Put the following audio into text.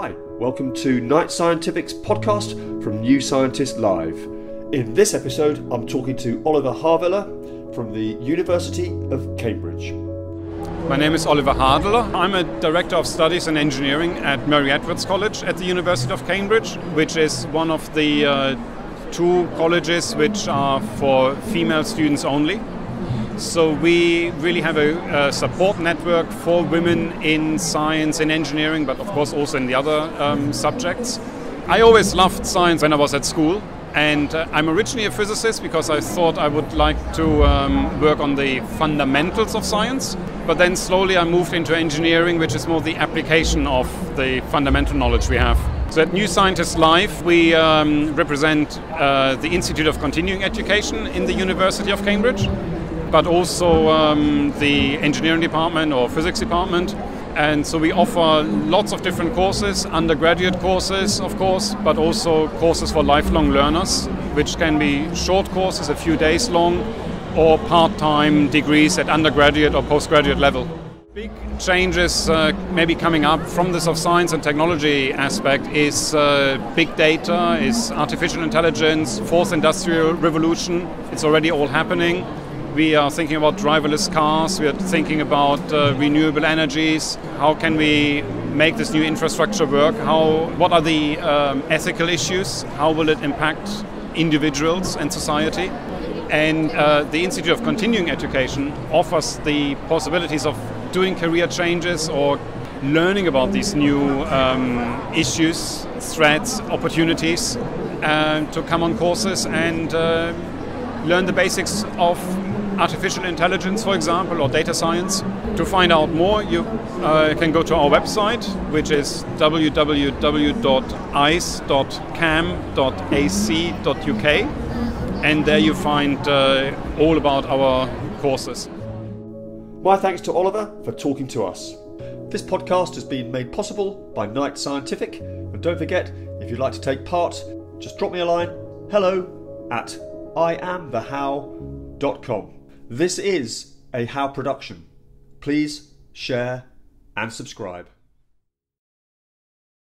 Hi, welcome to Knight Scientific's podcast from New Scientist Live. In this episode, I'm talking to Oliver Hadeler from the University of Cambridge. My name is Oliver Hadeler. I'm a Director of Studies and Engineering at Murray Edwards College at the University of Cambridge, which is one of the two colleges which are for female students only. So we really have a support network for women in science and engineering, but of course also in the other subjects. I always loved science when I was at school, and I'm originally a physicist because I thought I would like to work on the fundamentals of science, but then slowly I moved into engineering, which is more the application of the fundamental knowledge we have. So at New Scientist Live, we represent the Institute of Continuing Education in the University of Cambridge, but also the engineering department or physics department. And so we offer lots of different courses, undergraduate courses, of course, but also courses for lifelong learners, which can be short courses, a few days long, or part-time degrees at undergraduate or postgraduate level. Big changes maybe coming up from this of science and technology aspect is big data, is artificial intelligence, fourth industrial revolution. It's already all happening. We are thinking about driverless cars, we are thinking about renewable energies. How can we make this new infrastructure work? What are the ethical issues? How will it impact individuals and society? And the Institute of Continuing Education offers the possibilities of doing career changes or learning about these new issues, threats, opportunities, to come on courses and learn the basics of artificial intelligence, for example, or data science. To find out more, you can go to our website, which is www.ice.cam.ac.uk, and there you find all about our courses. My thanks to Oliver for talking to us. This podcast has been made possible by Knight Scientific, and don't forget, if you'd like to take part, just drop me a line, hello@iamthehow.com. This is a How production. Please share and subscribe.